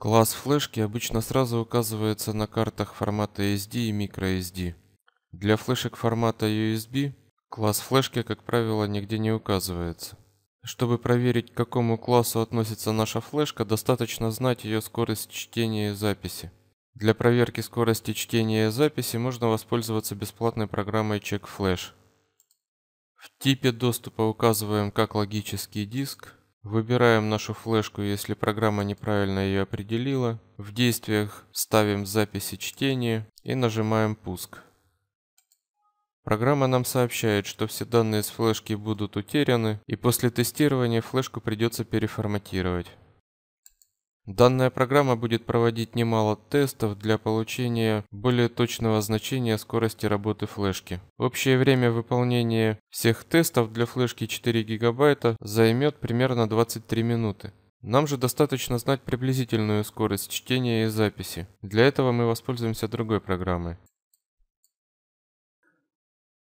Класс флешки обычно сразу указывается на картах формата SD и microSD. Для флешек формата USB класс флешки, как правило, нигде не указывается. Чтобы проверить, к какому классу относится наша флешка, достаточно знать ее скорость чтения и записи. Для проверки скорости чтения и записи можно воспользоваться бесплатной программой CheckFlash. В типе доступа указываем как логический диск. Выбираем нашу флешку, если программа неправильно ее определила. В действиях ставим записи чтения и нажимаем «Пуск». Программа нам сообщает, что все данные с флешки будут утеряны, и после тестирования флешку придется переформатировать. Данная программа будет проводить немало тестов для получения более точного значения скорости работы флешки. Общее время выполнения всех тестов для флешки 4 ГБ займет примерно 23 минуты. Нам же достаточно знать приблизительную скорость чтения и записи. Для этого мы воспользуемся другой программой.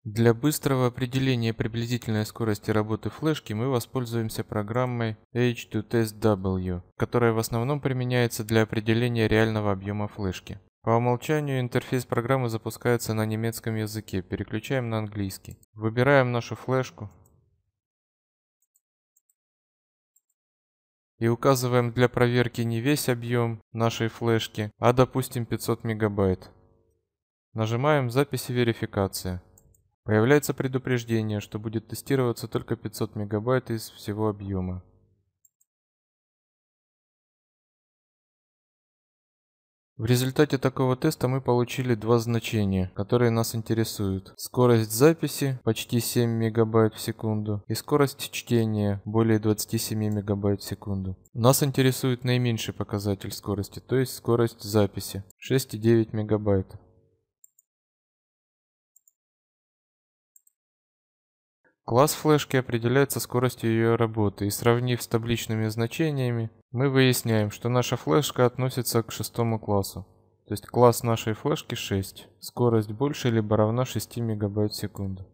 Для быстрого определения приблизительной скорости работы флешки мы воспользуемся программой H2TestW, которая в основном применяется для определения реального объема флешки. По умолчанию интерфейс программы запускается на немецком языке, переключаем на английский. Выбираем нашу флешку и указываем для проверки не весь объем нашей флешки, а допустим 500 мегабайт. Нажимаем «Запись и верификация». Появляется предупреждение, что будет тестироваться только 500 мегабайт из всего объема. В результате такого теста мы получили два значения, которые нас интересуют. Скорость записи почти 7 мегабайт в секунду и скорость чтения более 27 мегабайт в секунду. Нас интересует наименьший показатель скорости, то есть скорость записи 6,9 мегабайт. Класс флешки определяется скоростью ее работы, и сравнив с табличными значениями, мы выясняем, что наша флешка относится к 6-му классу. То есть класс нашей флешки 6, скорость больше либо равна 6 мегабайт в секунду.